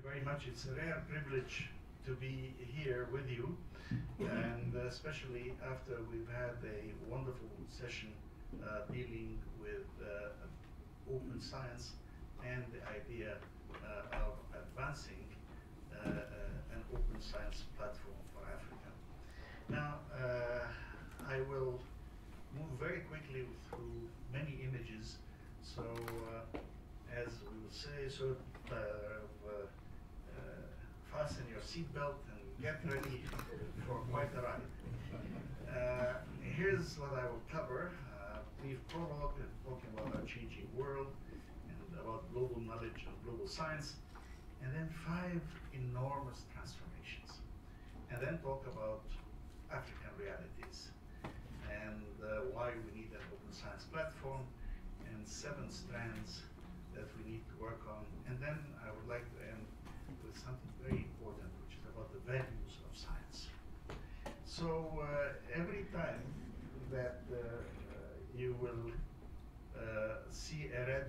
you very much. It's a rare privilege to be here with you, and especially after we've had a wonderful session dealing with open science and the idea of advancing an open science platform for Africa. Now, I will move very quickly through many images, so as we will say, so fasten your seatbelt and get ready for quite a ride. Here's what I will cover. Brief prologue, talking about our changing world and about global knowledge and global science, and then 5 enormous transformations, and then talk about African realities and why we need an open science platform, and 7 strands that we need to work on. And then I would like to end with something very important, which is about the values of science. So every time that you will see a red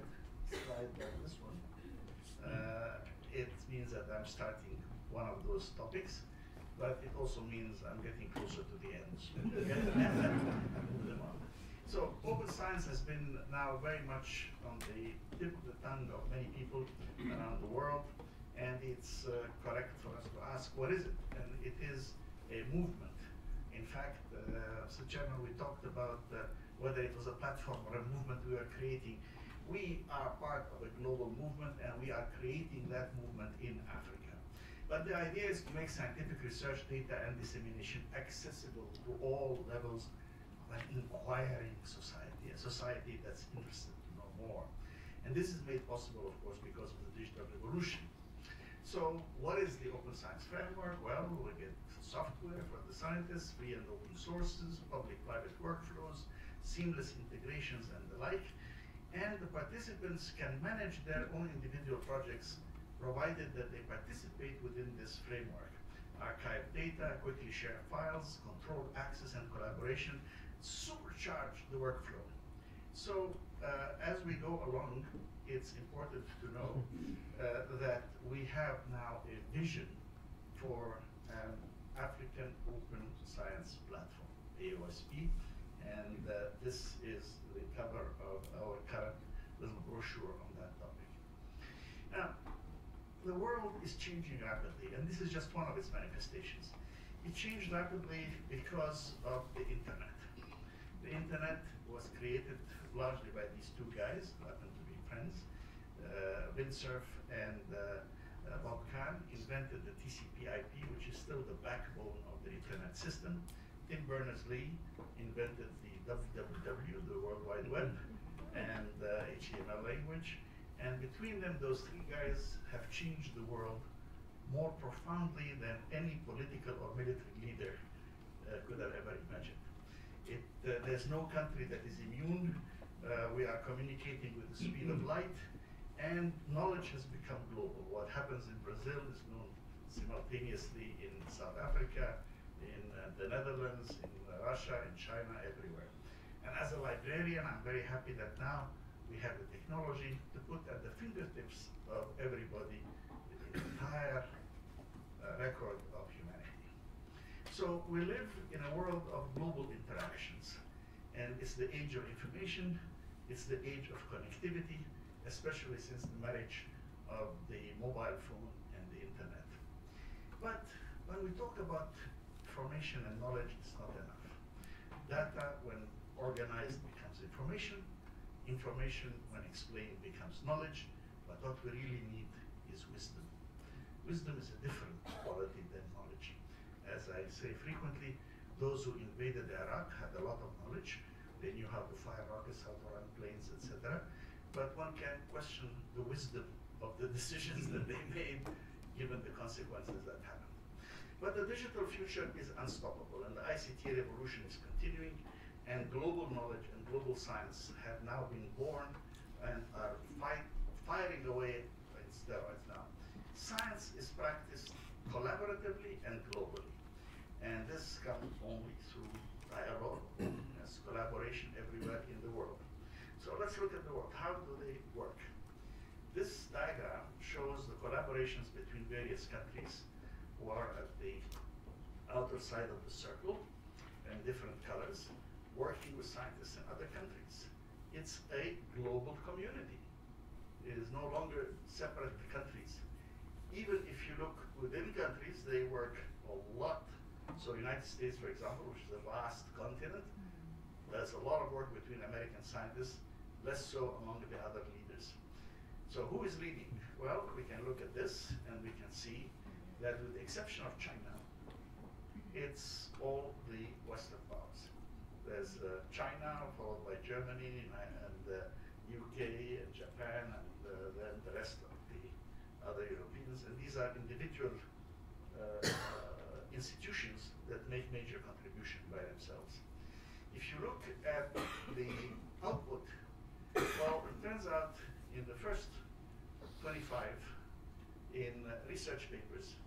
slide like this one, it means that I'm starting one of those topics, but it also means I'm getting closer to the end. So, so open science has been now very much on the tip of the tongue of many people around the world, and it's correct for us to ask, what is it? And it is a movement. In fact, Mr. Chairman, we talked about whether it was a platform or a movement we are creating. We are part of a global movement, and we are creating that movement in Africa. But the idea is to make scientific research, data, and dissemination accessible to all levels of an inquiring society, a society that's interested to know more. And this is made possible, of course, because of the digital revolution. So what is the Open Science Framework? Well, we get software for the scientists, free and open sources, public-private workflows, seamless integrations, and the like. And the participants can manage their own individual projects, provided that they participate within this framework. Archive data, quickly share files, control access and collaboration, supercharge the workflow. So as we go along, it's important to know that we have now a vision for an African Open Science Platform, AOSP, and this is the cover of our current little brochure on that topic. Now, the world is changing rapidly, and this is just one of its manifestations. It changed rapidly because of the internet. The internet was created largely by these two guys, who happen to be friends, Vint Cerf and Bob Kahn, invented the TCP IP, which is still the backbone of the internet system. Tim Berners-Lee invented the WWW, the World Wide Web, and HTML language. And between them, those 3 guys have changed the world more profoundly than any political or military leader could have ever imagined. There's no country that is immune. We are communicating with the speed of light, and knowledge has become global. What happens in Brazil is known simultaneously in South Africa, in the Netherlands, in Russia, in China, everywhere. And as a librarian, I'm very happy that now we have the technology to put at the fingertips of everybody the entire record of humanity. So we live in a world of global interactions, and it's the age of information, it's the age of connectivity, especially since the marriage of the mobile phone and the internet. But when we talk about information and knowledge, it's not enough. Data, when organized, becomes information. Information, when explained, becomes knowledge, but what we really need is wisdom. Wisdom is a different quality than knowledge. As I say frequently, those who invaded Iraq had a lot of knowledge. They knew how to fire rockets, how to run planes, etc. But one can question the wisdom of the decisions that they made, given the consequences that happened. But the digital future is unstoppable, and the ICT revolution is continuing. And global knowledge and global science have now been born and are firing away in steroids now. Science is practiced collaboratively and globally. And this comes only through dialogue, as collaboration everywhere in the world. So let's look at the world. How do they work? This diagram shows the collaborations between various countries who are at the outer side of the circle in different colors, working with scientists in other countries. It's a global community. It is no longer separate countries. Even if you look within countries, they work a lot. So United States, for example, which is a vast continent, there's a lot of work between American scientists, less so among the other leaders. So who is leading? Well, we can look at this and we can see that with the exception of China, it's all the Western powers. There's China, followed by Germany and the UK and Japan and then the rest of the other Europeans. And these are individual institutions that make major contribution by themselves. If you look at the output, well, it turns out in the first 25 in research papers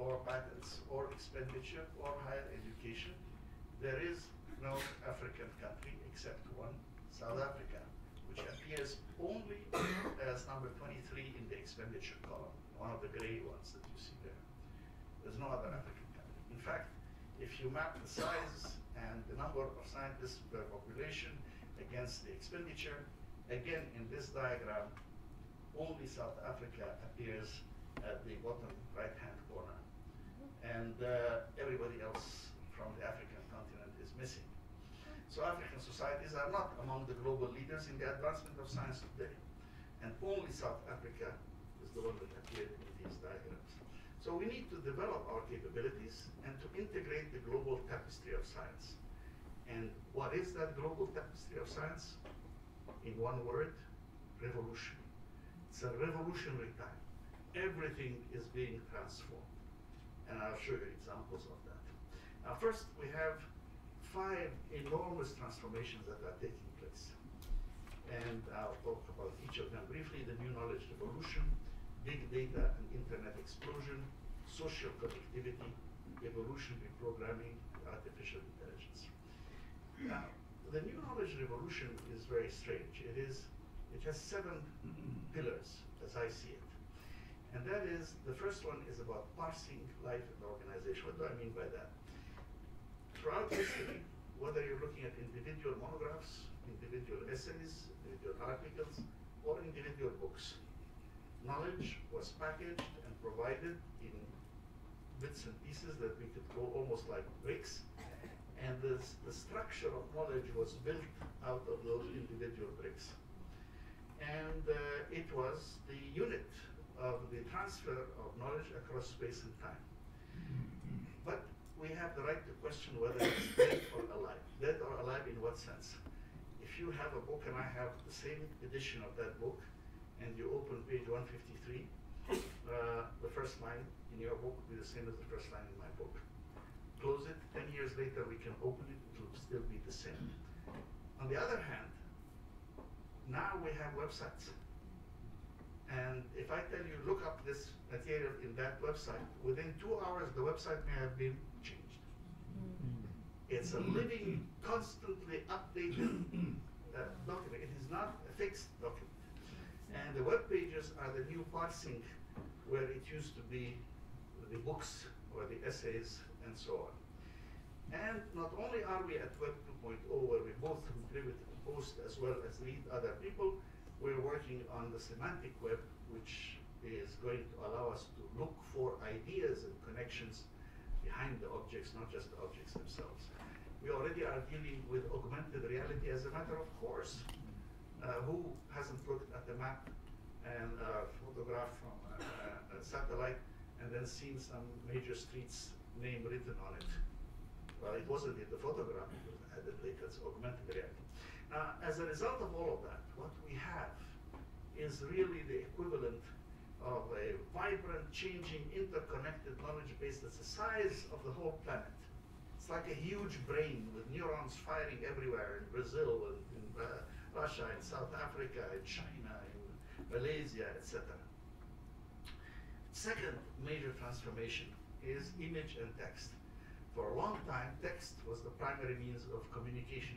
or patents or expenditure or higher education, there is no African country except one, South Africa, which appears only as number 23 in the expenditure column, one of the gray ones that you see there. There's no other African country. In fact, if you map the size and the number of scientists per population against the expenditure, again, in this diagram, only South Africa appears at the bottom right-hand corner. And everybody else from the African continent is missing. So African societies are not among the global leaders in the advancement of science today. And only South Africa is the one that appeared in these diagrams. So we need to develop our capabilities and to integrate the global tapestry of science. And what is that global tapestry of science? In one word, revolution. It's a revolutionary time. Everything is being transformed. And I'll show you examples of that. Now first, we have 5 enormous transformations that are taking place. And I'll talk about each of them briefly: the new knowledge revolution, big data and internet explosion, social connectivity, evolutionary programming, artificial intelligence. Now, the new knowledge revolution is very strange. It has 7 pillars, as I see it. And that is, the first one is about parsing life and organization. What do I mean by that? Throughout history, whether you're looking at individual monographs, individual essays, individual articles, or individual books, knowledge was packaged and provided in bits and pieces that we could go almost like bricks. And the structure of knowledge was built out of those individual bricks. And it was the unit of the transfer of knowledge across space and time. But we have the right to question whether it's dead or alive. Dead or alive in what sense? If you have a book and I have the same edition of that book, and you open page 153, the first line in your book will be the same as the first line in my book. Close it, 10 years later we can open it, it will still be the same. On the other hand, now we have websites. And if I tell you, look up this material in that website, within 2 hours the website may have been changed. It's a living, constantly updated document. It is not a fixed document. And the web pages are the new parsing, where it used to be the books or the essays and so on. And not only are we at Web 2.0, where we both contribute and post as well as read other people, we're working on the semantic web, which is going to allow us to look for ideas and connections behind the objects, not just the objects themselves. We already are dealing with augmented reality as a matter of course. Who hasn't looked at the map and a photograph from a satellite and then seen some major street's name written on it? Well, it wasn't in the photograph, it was added later, it's augmented reality. Now, as a result of all of that, what we have is really the equivalent of a vibrant, changing, interconnected knowledge base that's the size of the whole planet. It's like a huge brain with neurons firing everywhere in Brazil and in Russia, in South Africa, in China, in Malaysia, etc. Second major transformation is image and text. For a long time, text was the primary means of communication.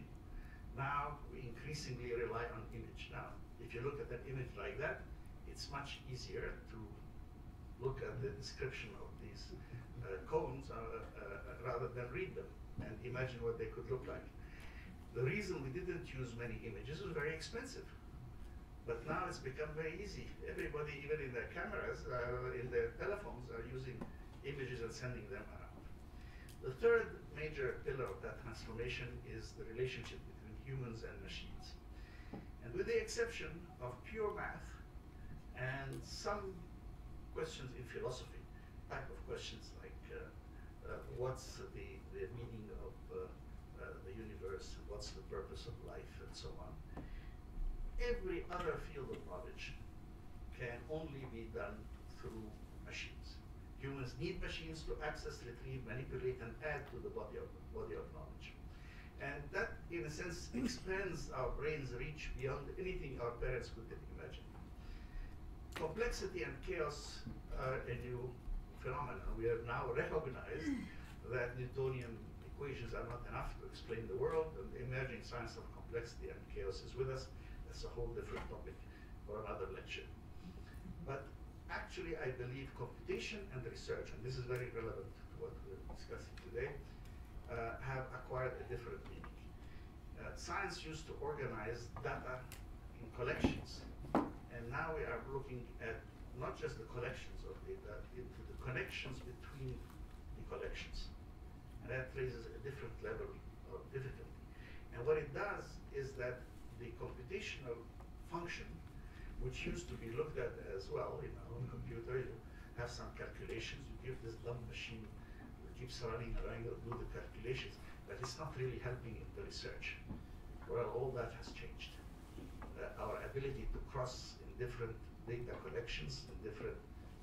Now, we increasingly rely on image. Now, if you look at an image like that, it's much easier to look at the description of these cones rather than read them and imagine what they could look like. The reason we didn't use many images was very expensive. But now it's become very easy. Everybody, even in their cameras, in their telephones, are using images and sending them around. The third major pillar of that transformation is the relationship between humans and machines. And with the exception of pure math and some questions in philosophy, type of questions like what's the meaning of the universe, what's the purpose of life, and so on, every other field of knowledge can only be done through machines. Humans need machines to access, retrieve, manipulate, and add to the body of knowledge. And that, in a sense, expands our brain's reach beyond anything our parents could have imagined. Complexity and chaos are a new phenomenon. We have now recognized that Newtonian equations are not enough to explain the world, and the emerging science of complexity and chaos is with us. That's a whole different topic for another lecture. But actually, I believe computation and research, and this is very relevant to what we're discussing today, have acquired a different meaning. Science used to organize data in collections, and now we are looking at not just the collections of data, into the connections between the collections. And that raises a different level of difficulty. And what it does is that the computational function, which used to be looked at as well in our own computer, you have some calculations, you give this dumb machine that keeps running around and do the calculations, but it's not really helping in the research. Well, all that has changed. Our ability to cross in different data collections, in different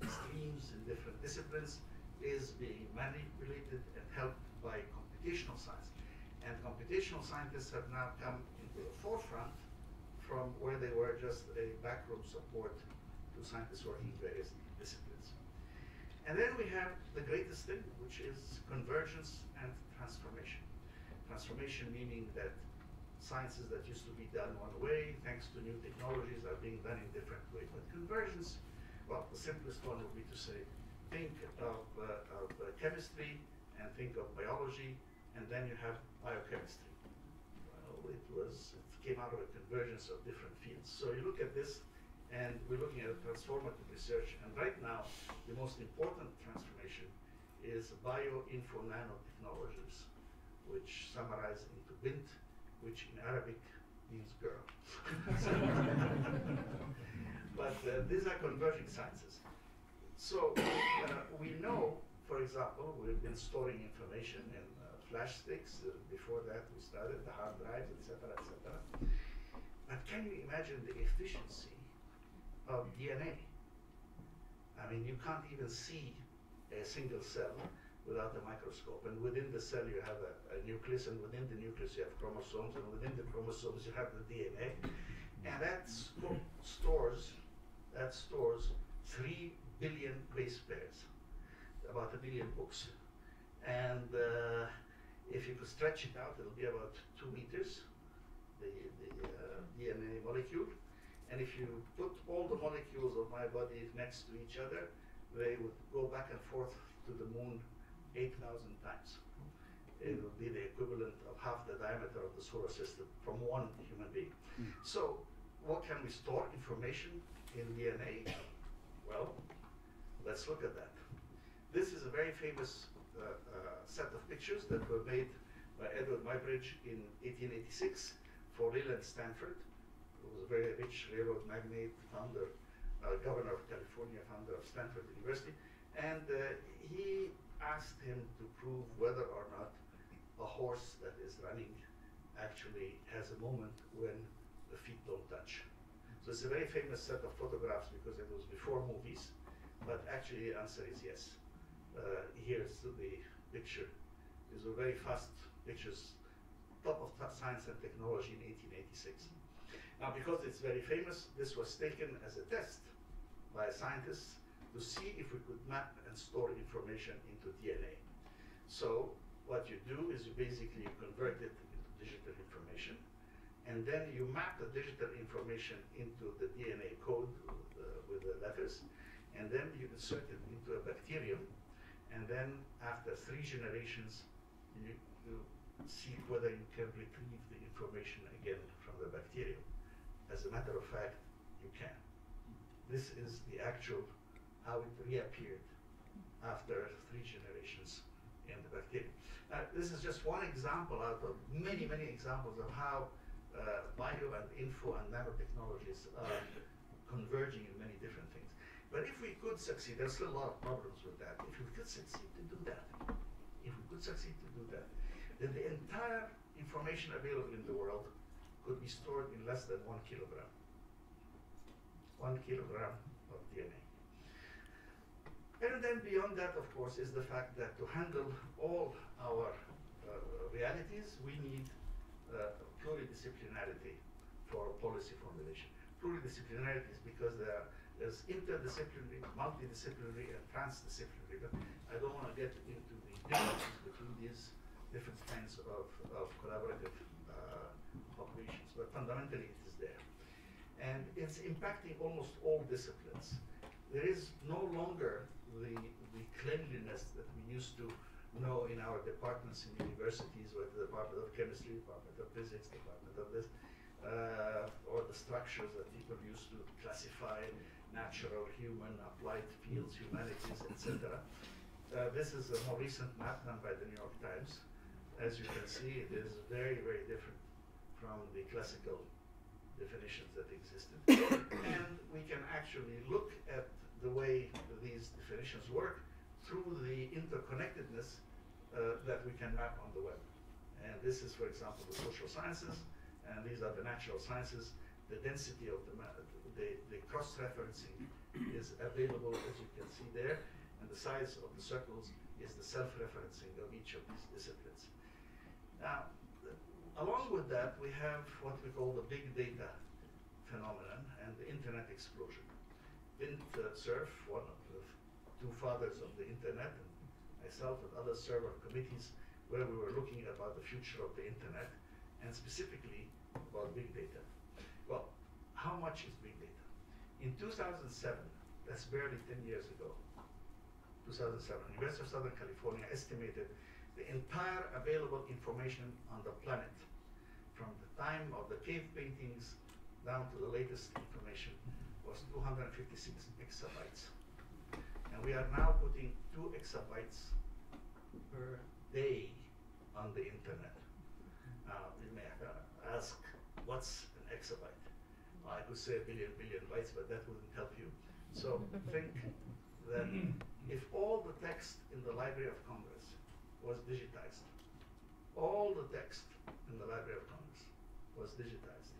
streams, in different disciplines, is being manipulated and helped by computational science. And computational scientists have now come into the forefront from where they were just a backroom support to scientists working in various disciplines. And then we have the greatest thing, which is convergence and transformation. Transformation meaning that sciences that used to be done one way, thanks to new technologies, are being done in different ways. But convergence, well, the simplest one would be to say, think of chemistry and think of biology, and then you have biochemistry. It came out of a convergence of different fields. So you look at this, and we're looking at transformative research. And right now, the most important transformation is bio-info-nanotechnologies, which summarize into Vint, which in Arabic means girl. But these are converging sciences. So we know, for example, we've been storing information in flash sticks. Before that, we started the hard drives, etc., etc. But can you imagine the efficiency of DNA? I mean, you can't even see a single cell without a microscope. And within the cell, you have a nucleus, and within the nucleus, you have chromosomes, and within the chromosomes, you have the DNA. And that stores 3 billion base pairs, about a billion books. And if you could stretch it out, it'll be about 2 meters, the DNA molecule. And if you put all the molecules of my body next to each other, they would go back and forth to the moon 8,000 times. It would be the equivalent of half the diameter of the solar system from one human being. Mm. So what can we store information in DNA? Well, let's look at that. This is a very famous set of pictures that were made by Edward Muybridge in 1886 for Leland Stanford, who was a very rich railroad magnate, founder, governor of California, founder of Stanford University. And he asked him to prove whether or not a horse that is running actually has a moment when the feet don't touch. So it's a very famous set of photographs because it was before movies, but actually the answer is yes. Here's the picture. These were very fast pictures, top of science and technology in 1886. Now, because it's very famous, this was taken as a test by scientists to see if we could map and store information into DNA. So what you do is you basically convert it into digital information, and then you map the digital information into the DNA code with letters, and then you insert it into a bacterium, and then after 3 generations, you see whether you can retrieve the information again from the bacterium. As a matter of fact, you can. This is the actual, how it reappeared after 3 generations in the bacterium. This is just one example out of many, many examples of how bio and info and nanotechnologies are converging in many different things. But if we could succeed, there's still a lot of problems with that. If we could succeed to do that, then the entire information available in the world could be stored in less than 1 kilogram. 1 kilogram of DNA. And then beyond that, of course, is the fact that to handle all our realities, we need pluridisciplinarity for policy formulation. Pluridisciplinarity is because there is interdisciplinary, multidisciplinary, and transdisciplinary. But I don't want to get into the differences between these different kinds of collaborative operations, but fundamentally it is there. And it's impacting almost all disciplines. There is no longer the cleanliness that we used to know in our departments in universities, whether the Department of Chemistry, Department of Physics, Department of this, or the structures that people used to classify natural, human, applied fields, humanities, etc. This is a more recent map done by the New York Times. As you can see, it is very, very different from the classical definitions that existed. And we can actually look at the way these definitions work through the interconnectedness that we can map on the web. And this is, for example, the social sciences, and these are the natural sciences. The density of the cross-referencing is available, as you can see there, and the size of the circles is the self-referencing of each of these disciplines. Now, along with that, we have what we call the big data phenomenon and the internet explosion. Vint Cerf, one of the two fathers of the internet, and myself and others served on committees where we were looking about the future of the internet and specifically about big data. Well, how much is big data? In 2007, that's barely 10 years ago, 2007, the University of Southern California estimated the entire available information on the planet, from the time of the cave paintings down to the latest information, was 256 exabytes. And we are now putting 2 exabytes per day on the internet. You may ask, what's an exabyte? Well, I could say a billion bytes, but that wouldn't help you. So think that if all the text in the Library of Congress was digitized. All the text in the Library of Congress was digitized.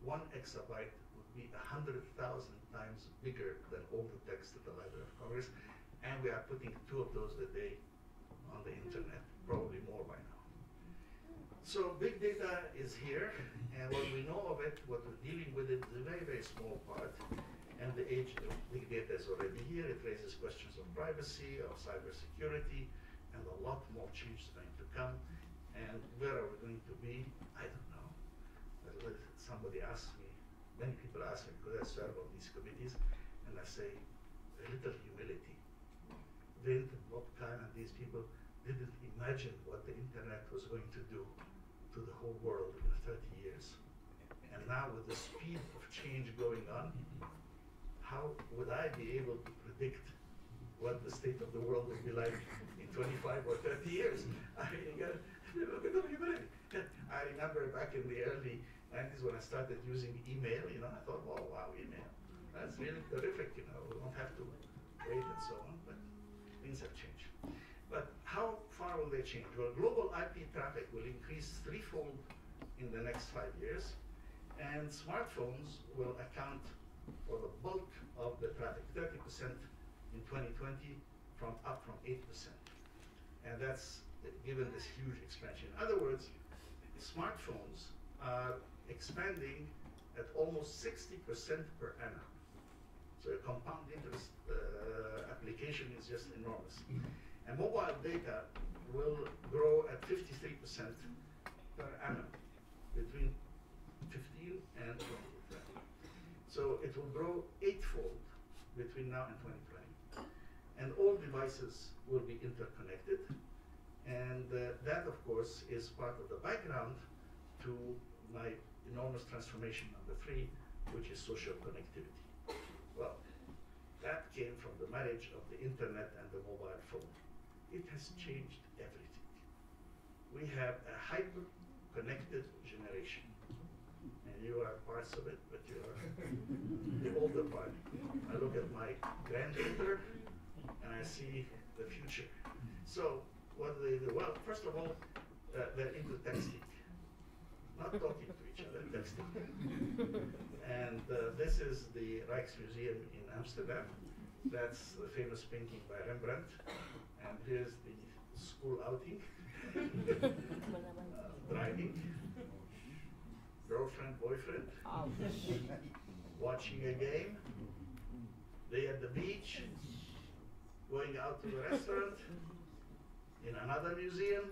1 exabyte would be 100,000 times bigger than all the text in the Library of Congress, and we are putting 2 of those a day on the internet, probably more by now. So big data is here, and what we know of it, what we're dealing with it, is a very, very small part. And the age of big data is already here. It raises questions of privacy, of cybersecurity, and a lot more change is going to come. And where are we going to be? I don't know. But somebody asked me, many people ask me, because I serve on these committees, and I say, a little humility. Vint and Bob Kahn and these people didn't imagine what the internet was going to do to the whole world in 30 years. And now with the speed of change going on, how would I be able to predict what the state of the world will be like in 25 or 30 years? I mean, you gotta have a bit of humility. I remember back in the early 90s when I started using email, you know, I thought, oh, wow, email. That's really terrific, you know, we don't have to wait and so on, but things have changed. But how far will they change? Well, global IP traffic will increase 3-fold in the next 5 years, and smartphones will account for the bulk of the traffic, 30% in 2020, up from 8%. And that's given this huge expansion. In other words, smartphones are expanding at almost 60% per annum. So a compound interest application is just enormous. And mobile data will grow at 53% per annum between 15 and 20. So it will grow eightfold between now and 2020. And all devices will be interconnected. And that, of course, is part of the background to my enormous transformation number 3, which is social connectivity. Well, that came from the marriage of the internet and the mobile phone. It has changed everything. We have a hyper-connected generation. And you are parts of it, but you are the older part. I look at my granddaughter, and I see the future. So what do they do? Well, first of all, they're into texting. Not talking to each other, texting. And this is the Rijksmuseum in Amsterdam. That's the famous painting by Rembrandt. And here's the school outing. Driving. Girlfriend, boyfriend. Watching a game. They at the beach. Going out to a restaurant. In another museum.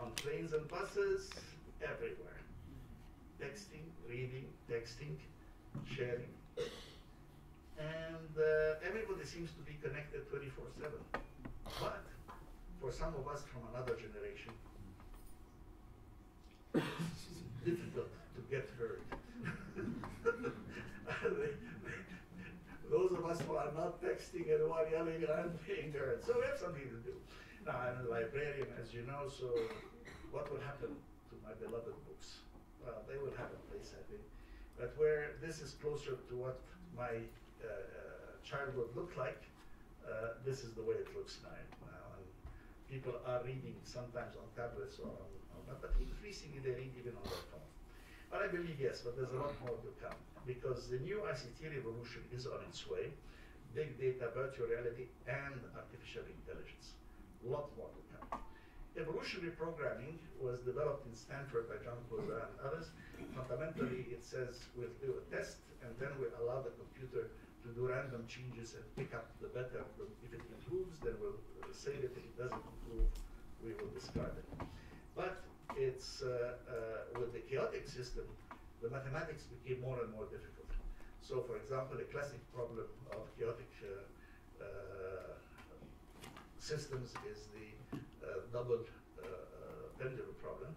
On planes and buses. Everywhere. Texting, reading, texting, sharing. And everybody seems to be connected 24/7. But for some of us from another generation, it's difficult to get heard. Those of us who are not texting and who are yelling aren't being heard. So we have something to do. Now, I'm a librarian, as you know, so what will happen to my beloved books? Well, they will have a place, I think. But where this is closer to what my childhood looked like, this is the way it looks now. And people are reading sometimes on tablets or on but increasingly they read even on their phone. But I believe, yes, but there's a lot more to come because the new ICT revolution is on its way. Big data, virtual reality, and artificial intelligence. A lot more to come. Evolutionary programming was developed in Stanford by John Hopfield and others. Fundamentally, it says we'll do a test, and then we allow the computer to do random changes and pick up the better. If it improves, then we'll save it. If it doesn't improve, we will discard it. But it's with the chaotic system, the mathematics became more and more difficult. So, for example, a classic problem of chaotic systems is the double pendulum problem,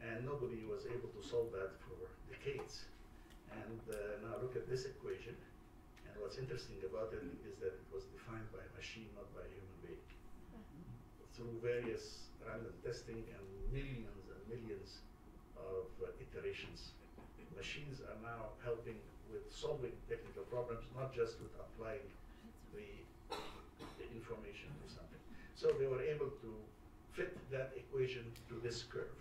and nobody was able to solve that for decades. And now look at this equation, and what's interesting about it is that it was defined by a machine, not by a human being. Through various random testing and millions of iterations, machines are now helping with solving technical problems, not just with applying the information to something. So they were able to fit that equation to this curve.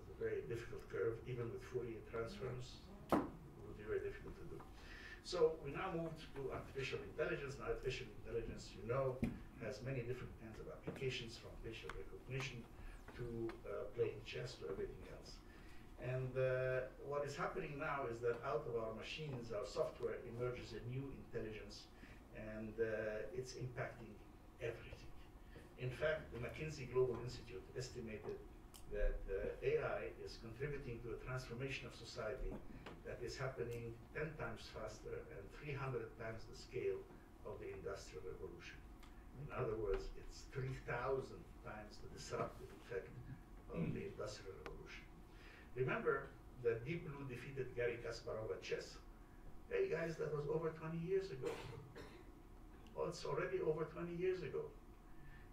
It's a very difficult curve, even with Fourier transforms, it would be very difficult to do. So we now moved to artificial intelligence, and artificial intelligence, you know, has many different kinds of applications from facial recognition to playing chess to everything else. And what is happening now is that out of our machines, our software emerges a new intelligence, and it's impacting everything. In fact, the McKinsey Global Institute estimated that AI is contributing to a transformation of society that is happening 10 times faster and 300 times the scale of the Industrial Revolution. In other words, it's 3,000 times the disruptive effect of the Industrial Revolution. Remember that Deep Blue defeated Gary Kasparov at chess. Hey guys, that was over 20 years ago. Well, it's already over 20 years ago.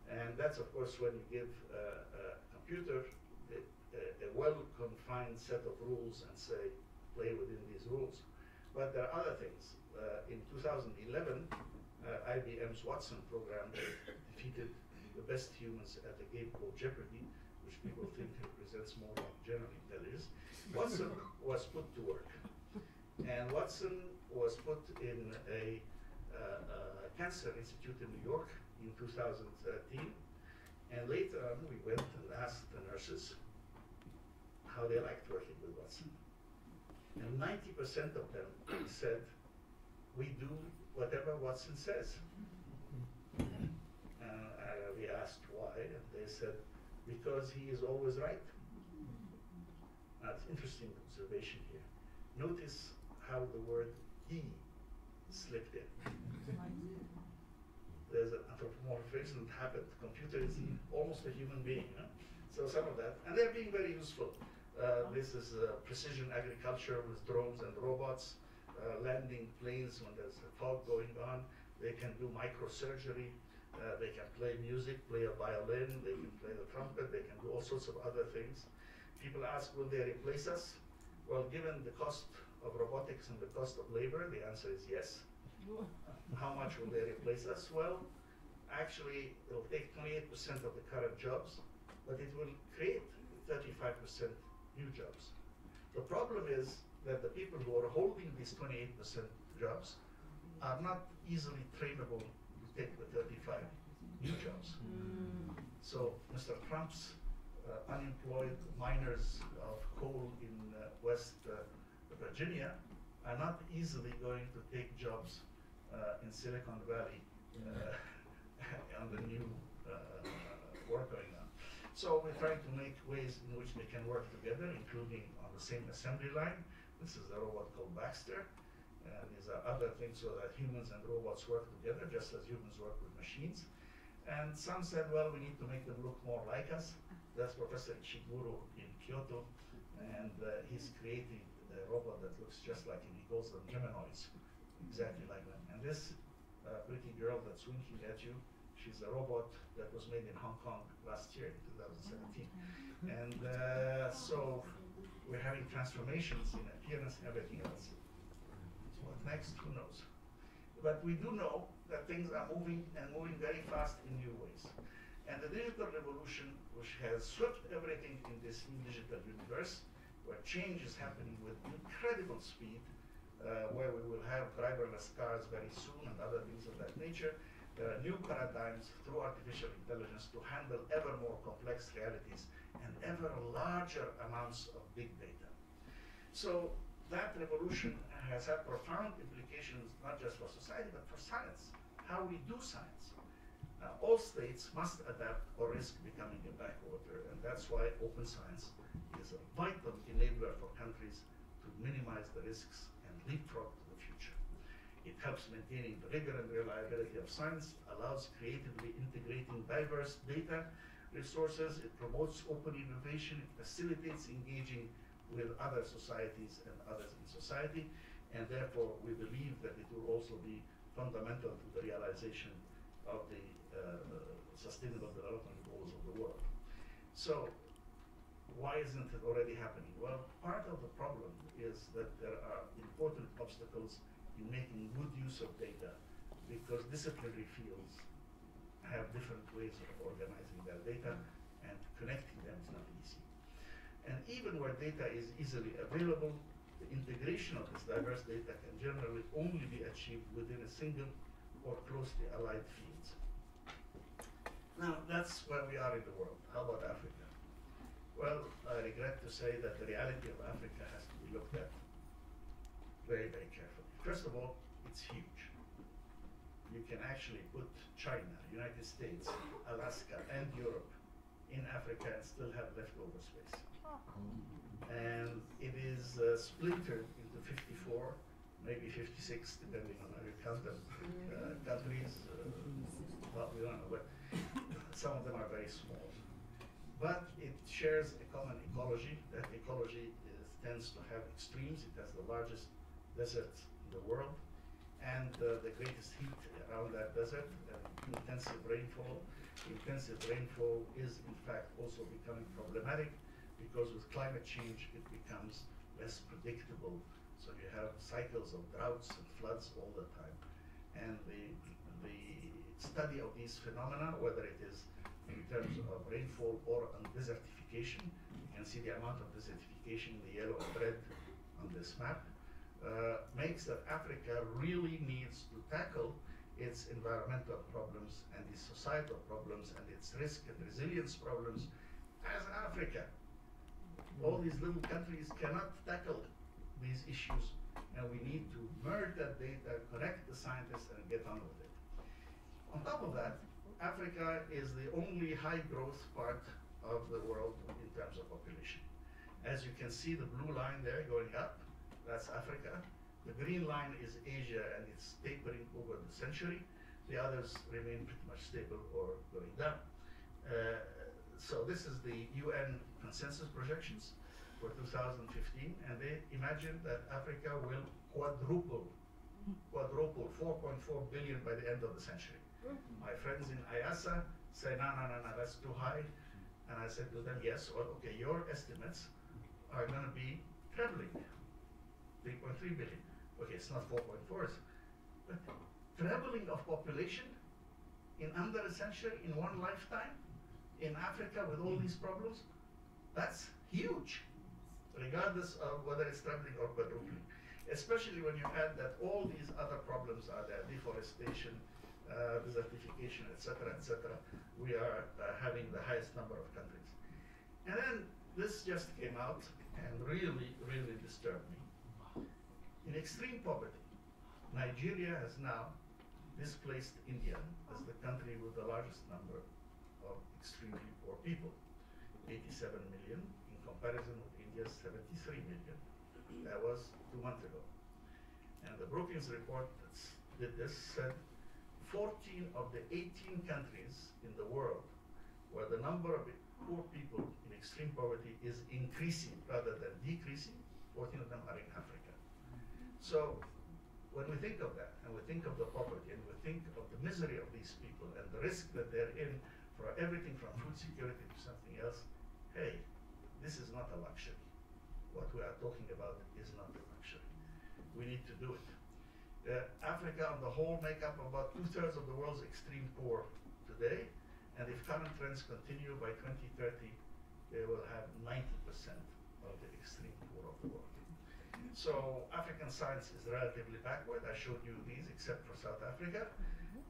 And that's, of course, when you give a computer a well-confined set of rules and say, play within these rules. But there are other things. In 2011, IBM's Watson program defeated the best humans at a game called Jeopardy, which people think represents more like general intelligence. Watson was put to work. And Watson was put in a cancer institute in New York in 2013, and later on we went and asked the nurses how they liked working with Watson. And 90% of them said, we do whatever Watson says. We asked why, and they said, because he is always right. Now, it's an interesting observation here. Notice how the word he slipped in. There's an anthropomorphization happened. The computer is almost a human being. Huh? So some of that, and they're being very useful. This is precision agriculture with drones and robots, landing planes when there's a fog going on. They can do microsurgery. They can play music, play a violin. They can play the trumpet. They can do all sorts of other things. People ask, will they replace us? Well, given the cost of robotics and the cost of labor, the answer is yes. How much will they replace us? Well, actually, it will take 28% of the current jobs, but it will create 35% new jobs. The problem is that the people who are holding these 28% jobs are not easily trainable to take the 35 new jobs. So Mr. Trump's unemployed miners of coal in West Virginia are not easily going to take jobs in Silicon Valley on the new work going on. So we're trying to make ways in which they can work together, including on the same assembly line. This is a robot called Baxter. These are other things so that humans and robots work together, just as humans work with machines. And some said, well, we need to make them look more like us. That's Professor Ishiguro in Kyoto, and he's created a robot that looks just like him. He calls them Geminoids, exactly like them. And this pretty girl that's winking at you, she's a robot that was made in Hong Kong last year, in 2017. And so we're having transformations in appearance and everything else. What next? Who knows? But we do know that things are moving and moving very fast in new ways. And the digital revolution, which has swept everything in this new digital universe, where change is happening with incredible speed, where we will have driverless cars very soon and other things of that nature, there are new paradigms through artificial intelligence to handle ever more complex realities and ever larger amounts of big data. So that revolution has had profound implications, not just for society, but for science, how we do science. All states must adapt or risk becoming a backwater, and that's why open science is a vital enabler for countries to minimize the risks and leapfrog to the future. It helps maintaining the rigor and reliability of science, allows creatively integrating diverse data resources, it promotes open innovation, it facilitates engaging with other societies and others in society, and therefore we believe that it will also be fundamental to the realization of the sustainable development goals of the world. So why isn't it already happening? Well, part of the problem is that there are important obstacles in making good use of data, because disciplinary fields have different ways of organizing their data, and connecting them is not easy. And even where data is easily available, the integration of this diverse data can generally only be achieved within a single or closely allied fields. Now, that's where we are in the world. How about Africa? Well, I regret to say that the reality of Africa has to be looked at very, very carefully. First of all, it's huge. You can actually put China, United States, Alaska, and Europe in Africa and still have leftover space. And it is splintered into 54, maybe 56, depending on how you count them, countries. Well, we don't know, but some of them are very small. But it shares a common ecology. That ecology tends to have extremes. It has the largest deserts in the world, and the greatest heat around that desert, and intensive rainfall. Intensive rainfall is, in fact, also becoming problematic, because with climate change, it becomes less predictable. So you have cycles of droughts and floods all the time. And the study of these phenomena, whether it is in terms of rainfall or on desertification, you can see the amount of desertification in the yellow and red on this map, makes that Africa really needs to tackle its environmental problems and its societal problems and its risk and resilience problems as Africa. All these little countries cannot tackle these issues, and we need to merge that data, correct the scientists, and get on with it. On top of that, Africa is the only high-growth part of the world in terms of population. As you can see, the blue line there going up, that's Africa. The green line is Asia, and it's tapering over the century. The others remain pretty much stable or going down. So this is the UN consensus projections for 2015, and they imagine that Africa will quadruple, 4.4 billion by the end of the century. My friends in IASA say, no, that's too high. And I said to them, yes, well, okay, your estimates are going to be trebling, 3.3 billion. Okay, it's not 4.4, but trebling of population in under a century, in one lifetime, in Africa with all these problems, that's huge, regardless of whether it's trebling or quadrupling. Especially when you add that all these other problems are there, deforestation, desertification, etc., etc. We are having the highest number of countries. And then this just came out and really, really disturbed me. In extreme poverty, Nigeria has now displaced India as the country with the largest number of extremely poor people, 87 million in comparison with India's 73 million. That was 2 months ago. And the Brookings report that did this said 14 of the 18 countries in the world where the number of poor people in extreme poverty is increasing rather than decreasing, 14 of them are in Africa. So when we think of that, and we think of the poverty, and we think of the misery of these people and the risk that they're in for everything from food security to something else, hey, this is not a luxury. What we are talking about is not a luxury. We need to do it. Africa on the whole make up about 2/3 of the world's extreme poor today, and if current trends continue, by 2030, they will have 90% of the extreme poor of the world. So African science is relatively backward. I showed you these, except for South Africa.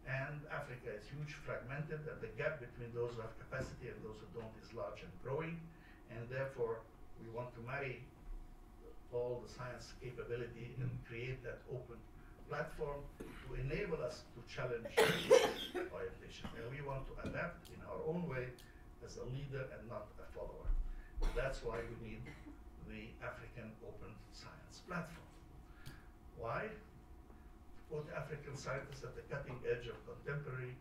And Africa is huge, fragmented, and the gap between those who have capacity and those who don't is large and growing. And therefore, we want to marry all the science capability and create that open platform to enable us to challenge orientation. And we want to adapt in our own way as a leader and not a follower. That's why we need the African Open Science Platform. Why? To put African scientists at the cutting edge of contemporary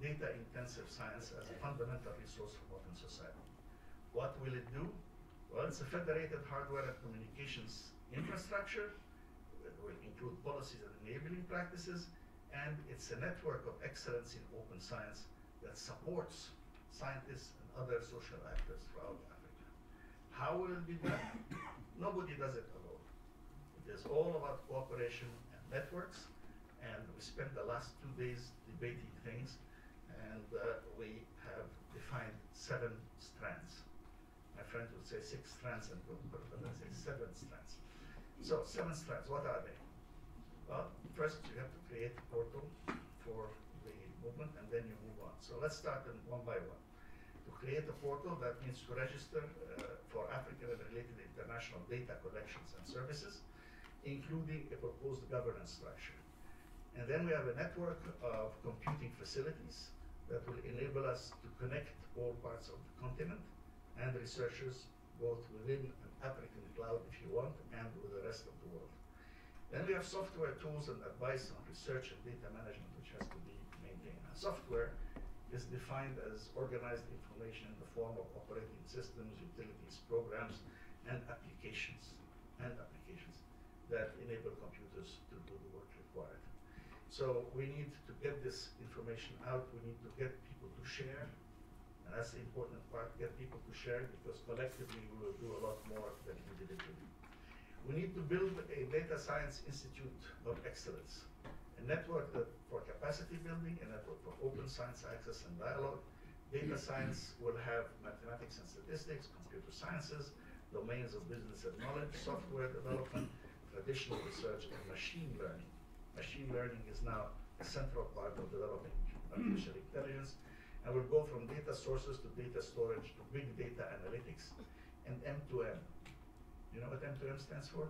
data-intensive science as a fundamental resource for modern society. What will it do? Well, it's a federated hardware and communications infrastructure. It will include policies and enabling practices, and it's a network of excellence in open science that supports scientists and other social actors throughout Africa. How will it be done? Nobody does it alone. It is all about cooperation and networks, and we spent the last 2 days debating things, and we have defined 7 strands. My friend would say 6 strands, and but I say 7 strands. So 7 strands, what are they? Well, first you have to create a portal for the movement, and then you move on. So let's start them one by one. To create a portal, that means to register for African and related international data collections and services, including a proposed governance structure. And then we have a network of computing facilities that will enable us to connect all parts of the continent and researchers both within an African cloud, if you want, and with the rest of the world. Then we have software tools and advice on research and data management, which has to be maintained. Software is defined as organized information in the form of operating systems, utilities, programs, and applications, that enable computers to do the work required. So we need to get this information out. We need to get people to share. And that's the important part, get people to share, because collectively we will do a lot more than individually. We need to build a data science institute of excellence, a network for capacity building, a network for open science access and dialogue. Data science will have mathematics and statistics, computer sciences, domains of business and knowledge, software development, traditional research, and machine learning. Machine learning is now a central part of developing artificial intelligence. And we'll go from data sources to data storage to big data analytics and M2M. You know what M2M stands for?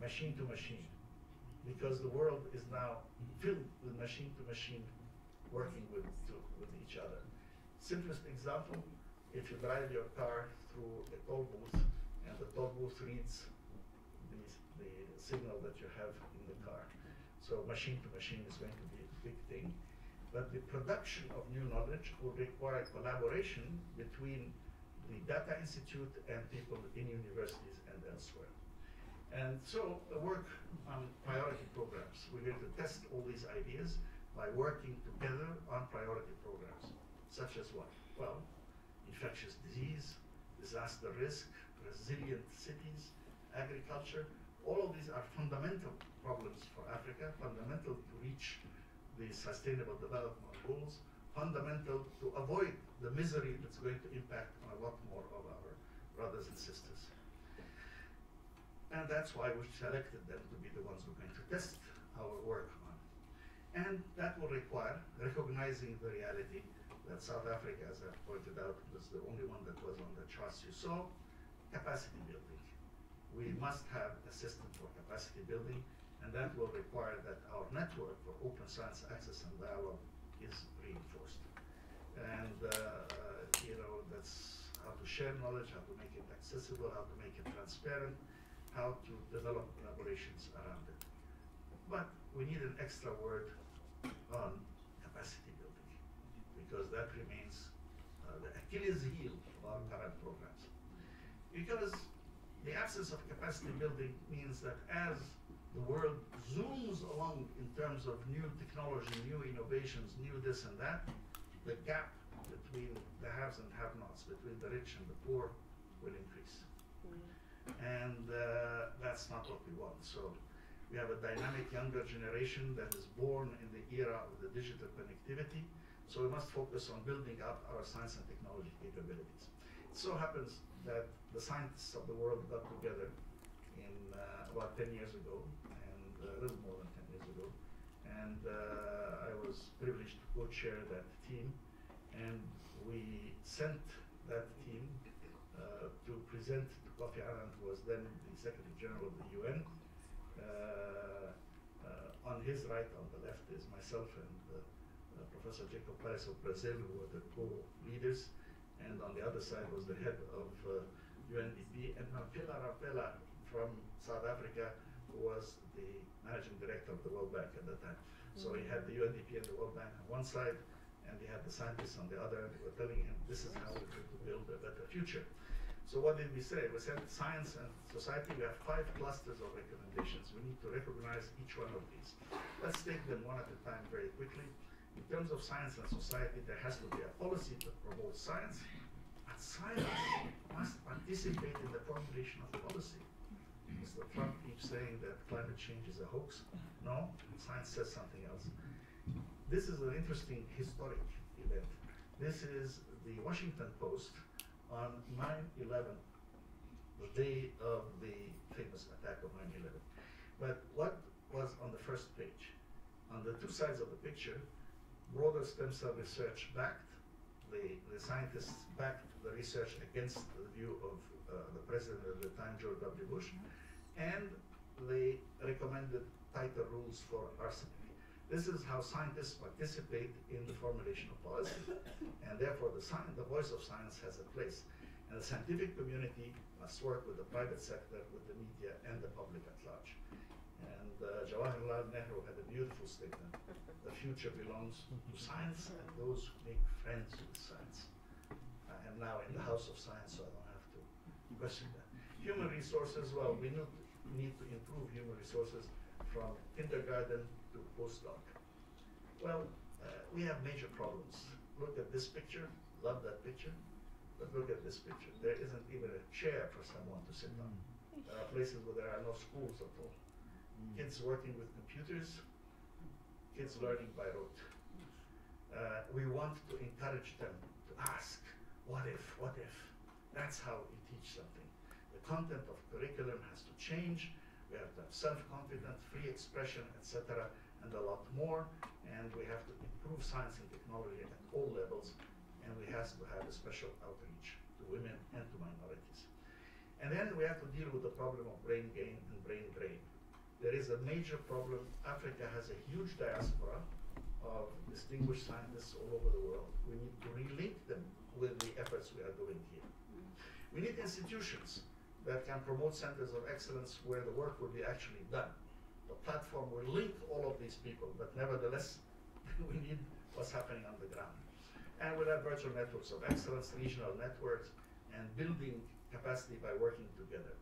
Machine to machine. Because the world is now filled with machine to machine working with each other. Simplest example, if you drive your car through a toll booth and the toll booth reads the the signal that you have in the car. So machine to machine is going to be a big thing. But the production of new knowledge would require collaboration between the Data Institute and people in universities and elsewhere. And so I work on priority programs. We're going to test all these ideas by working together on priority programs, such as what? Well, infectious disease, disaster risk, resilient cities, agriculture. All of these are fundamental problems for Africa, fundamental to reach the sustainable development goals, fundamental to avoid the misery that's going to impact on a lot more of our brothers and sisters. And that's why we've selected them to be the ones we're going to test our work on. And that will require recognizing the reality that South Africa, as I pointed out, was the only one that was on the charts you saw, capacity building. We must have a system for capacity building, and that will require that our network for open science access and dialogue is reinforced. And you know, that's how to share knowledge, how to make it accessible, how to make it transparent, how to develop collaborations around it. But we need an extra word on capacity building, because that remains the Achilles heel of our current programs. Because the absence of capacity building means that as the world zooms along in terms of new technology, new innovations, new this and that, the gap between the haves and have-nots, between the rich and the poor, will increase. And that's not what we want. So we have a dynamic younger generation that is born in the era of the digital connectivity. So we must focus on building up our science and technology capabilities. It so happens that the scientists of the world got together in about 10 years ago, and a little more than 10 years ago. And I was privileged to co-chair that team. And we sent that team to present to Kofi Annan, who was then the Secretary General of the UN. On his right, on the left, is myself and Professor Jacob Paez of Brazil, who were the co-leaders, and on the other side was the head of UNDP, and Rapela from South Africa, who was the managing director of the World Bank at that time. So he had the UNDP and the World Bank on one side, and he had the scientists on the other, and we were telling him this is how we're going to build a better future. So what did we say? We said science and society, we have 5 clusters of recommendations. We need to recognize each one of these. Let's take them one at a time very quickly. In terms of science and society, there has to be a policy that promotes science, but science must participate in the formulation of policy. Mr. Trump keeps saying that climate change is a hoax. No, science says something else. This is an interesting historic event. This is the Washington Post on 9/11, the day of the famous attack of 9/11. But what was on the first page? On the two sides of the picture, broader stem cell research backed, the scientists backed the research against the view of the president at the time, George W. Bush, and they recommended tighter rules for arsenic. This is how scientists participate in the formulation of policy, and therefore the voice of science has a place. And the scientific community must work with the private sector, with the media, and the public at large. And Jawaharlal Nehru had a beautiful statement: the future belongs to science and those who make friends with science. I am now in the house of science, so I don't have to question that. Human resources, well, we need to improve human resources from kindergarten to postdoc. Well, we have major problems. Look at this picture, love that picture, but look at this picture. There isn't even a chair for someone to sit on. There are places where there are no schools at all. Kids working with computers, kids learning by rote. We want to encourage them to ask, what if, what if? That's how you teach something. The content of curriculum has to change. We have to have self-confidence, free expression, etc., and a lot more. And we have to improve science and technology at all levels. And we have to have a special outreach to women and to minorities. And then we have to deal with the problem of brain gain and brain drain. There is a major problem. Africa has a huge diaspora of distinguished scientists all over the world. We need to relink them with the efforts we are doing here. We need institutions that can promote centers of excellence where the work will be actually done. The platform will link all of these people, but nevertheless, we need what's happening on the ground. And we'll have virtual networks of excellence, regional networks, and building capacity by working together.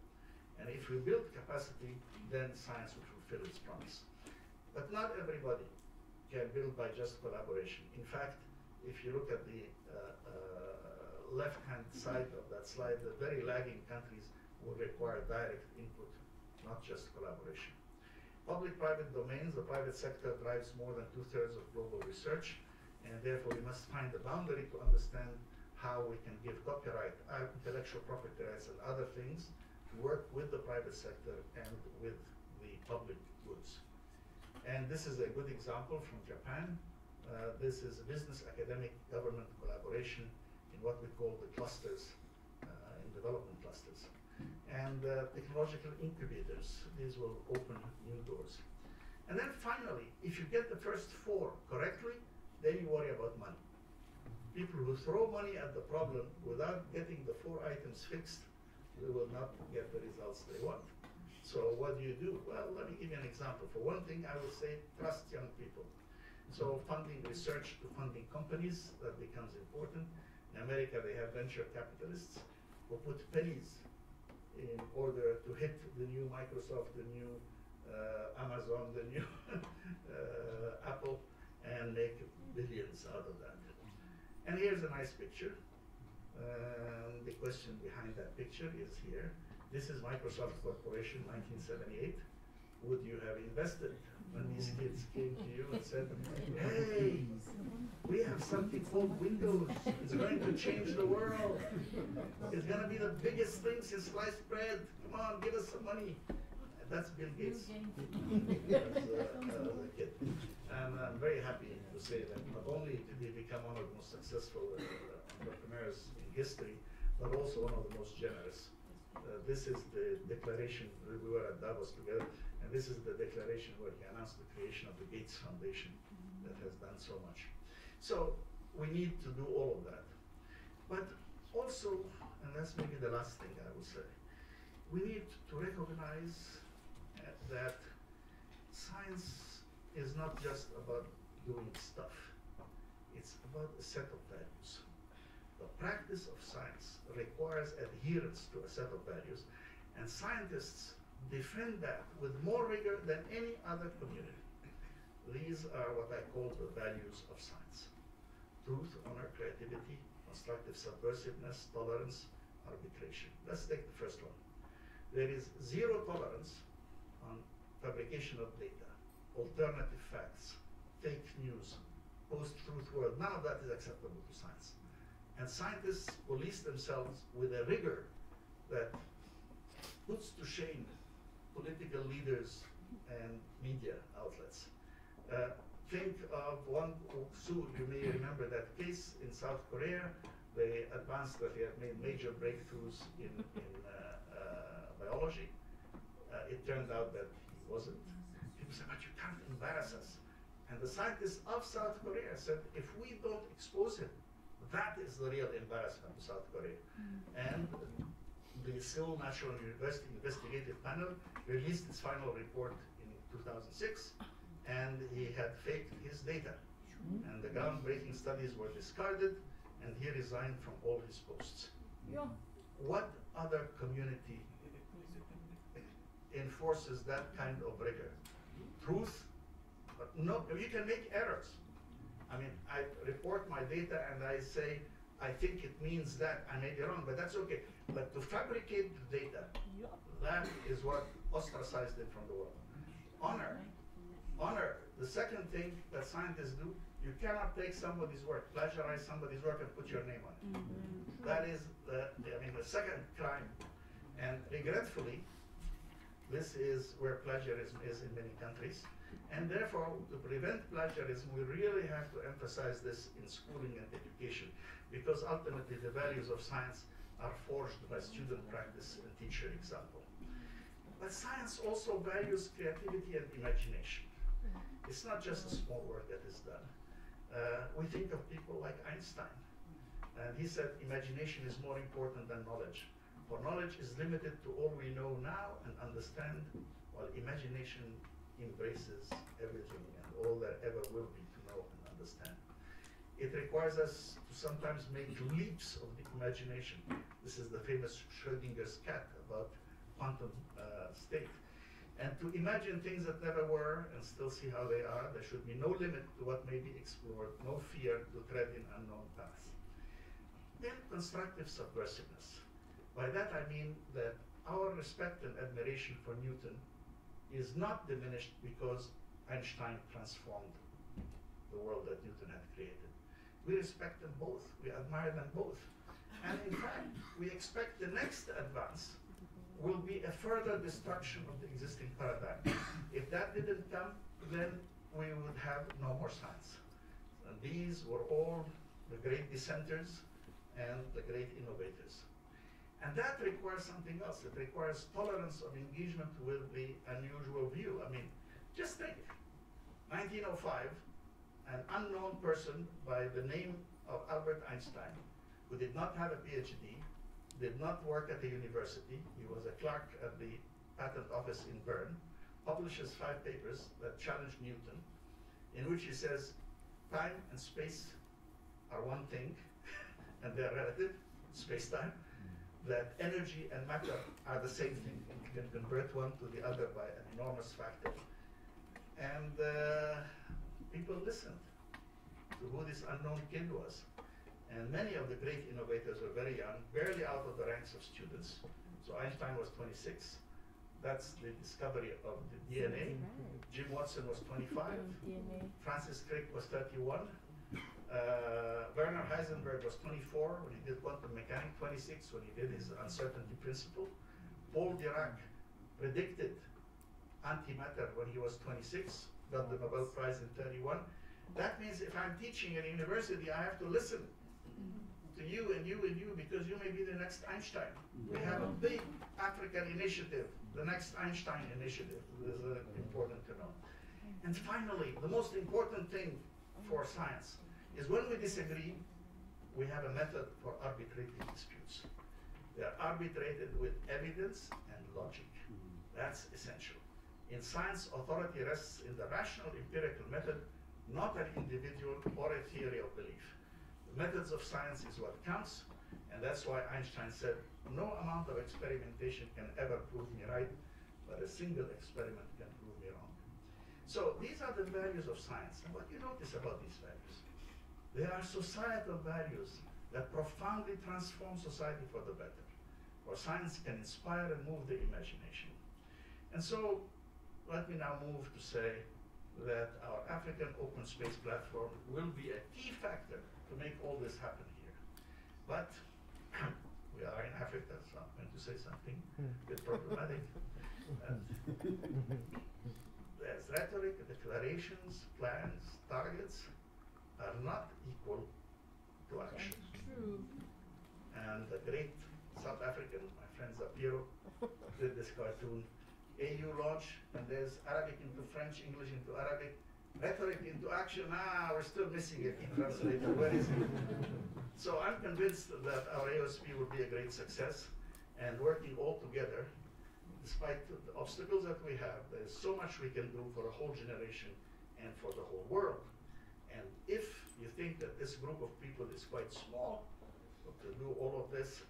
And if we build capacity, then science will fulfill its promise. But not everybody can build by just collaboration. In fact, if you look at the left-hand side of that slide, the very lagging countries will require direct input, not just collaboration. Public-private domains, the private sector drives more than 2/3 of global research, and therefore we must find a boundary to understand how we can give copyright, intellectual property rights, and other things to work with the private sector and with the public goods. And this is a good example from Japan. This is business, academic, government collaboration in what we call the clusters, in development clusters. And technological incubators, these will open new doors. And then finally, if you get the first four correctly, then you worry about money. People who throw money at the problem without getting the four items fixed, they will not get the results they want. So what do you do? Well, let me give you an example. For one thing, I would say trust young people. So funding research to funding companies, that becomes important. In America, they have venture capitalists who put pennies in order to hit the new Microsoft, the new Amazon, the new Apple, and make billions out of that. And here's a nice picture. The question behind that picture is here. This is Microsoft Corporation, 1978. Would you have invested when these kids came to you and said, hey, we have something called Windows. It's going to change the world. It's going to be the biggest thing since sliced bread. Come on, give us some money. That's Bill Gates. As a kid. And I'm very happy to say that not only did he become one of the most successful entrepreneurs in history, but also one of the most generous. This is the declaration. We were at Davos together, and this is the declaration where he announced the creation of the Gates Foundation that has done so much. So we need to do all of that. But also, and that's maybe the last thing I will say, we need to recognize that science is not just about doing stuff. It's about a set of values. The practice of science requires adherence to a set of values, and scientists defend that with more rigor than any other community. These are what I call the values of science. Truth, honor, creativity, constructive subversiveness, tolerance, arbitration. Let's take the first one. There is zero tolerance on publication of data, alternative facts, fake news, post-truth world. None of that is acceptable to science. And scientists police themselves with a rigor that puts to shame political leaders and media outlets. Think of Wang Wuxu. You may remember that case in South Korea. They advanced that they have made major breakthroughs in biology. It turned out that he wasn't. People said, but you can't embarrass us. And the scientists of South Korea said, if we don't expose him, that is the real embarrassment to South Korea. And the Seoul National University Investigative Panel released its final report in 2006, and he had faked his data. And the groundbreaking studies were discarded, and he resigned from all his posts. Yeah. What other community enforces that kind of rigor? Truth? No, you can make errors. I mean, I report my data and I say, I think it means that. I may be wrong, but that's okay. But to fabricate the data, that is what ostracized it from the world. Honor. Honor. The second thing that scientists do, you cannot take somebody's work, plagiarize somebody's work and put your name on it. Mm-hmm. That is, the second crime. And regretfully, this is where plagiarism is in many countries. And therefore, to prevent plagiarism, we really have to emphasize this in schooling and education, because ultimately the values of science are forged by student practice and teacher example. But science also values creativity and imagination. It's not just a small work that is done. We think of people like Einstein, and he said imagination is more important than knowledge. Our knowledge is limited to all we know now and understand, while imagination embraces everything and all there ever will be to know and understand. It requires us to sometimes make leaps of the imagination. This is the famous Schrödinger's cat about quantum state. And to imagine things that never were and still see how they are, there should be no limit to what may be explored, no fear to tread in unknown paths. Then constructive subversiveness. By that I mean that our respect and admiration for Newton is not diminished because Einstein transformed the world that Newton had created. We respect them both, we admire them both. And in fact, we expect the next advance will be a further destruction of the existing paradigm. If that didn't come, then we would have no more science. And these were all the great dissenters and the great innovators. And that requires something else. It requires tolerance of engagement with the unusual view. I mean, just think, 1905, an unknown person by the name of Albert Einstein, who did not have a PhD, did not work at the university, he was a clerk at the patent office in Bern, publishes 5 papers that challenge Newton, in which he says, time and space are one thing, and they're relative, space-time, that energy and matter are the same thing. You can convert one to the other by an enormous factor. And people listened to who this unknown kid was. And many of the great innovators were very young, barely out of the ranks of students. So Einstein was 26. That's the discovery of the DNA. Jim Watson was 25. Francis Crick was 31. Werner Heisenberg was 24 when he did quantum mechanics, 26 when he did his uncertainty principle. Paul Dirac predicted antimatter when he was 26, got the Nobel Prize in 31. That means if I'm teaching at a university, I have to listen to you and you and you, because you may be the next Einstein. We have a big African initiative, the next Einstein initiative. This is important to know. And finally, the most important thing for science is when we disagree, we have a method for arbitrating disputes. They are arbitrated with evidence and logic. That's essential. In science, authority rests in the rational empirical method, not an individual or a theory of belief. The methods of science is what counts, and that's why Einstein said, no amount of experimentation can ever prove me right, but a single experiment can prove me wrong. So these are the values of science, and what you notice about these values? They are societal values that profoundly transform society for the better, where science can inspire and move the imagination. And so, let me now move to say that our African Open Space Platform will be a key factor to make all this happen here. But we are in Africa, so I'm going to say something a bit problematic. There's rhetoric, declarations, plans, targets, are not equal to action. True. And the great South African, my friend Zapiro, did this cartoon, AU launch, and there's Arabic into French, English into Arabic, rhetoric into action, we're still missing it in translator, where is it? So I'm convinced that our AOSP will be a great success, and working all together, despite the obstacles that we have, there's so much we can do for a whole generation and for the whole world. And if you think that this group of people is quite small to do all of this,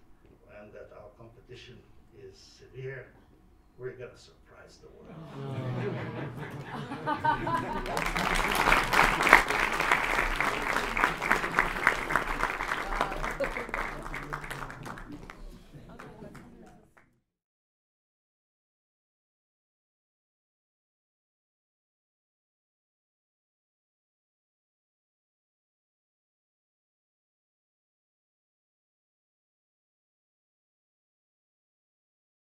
and that our competition is severe, we're going to surprise the world.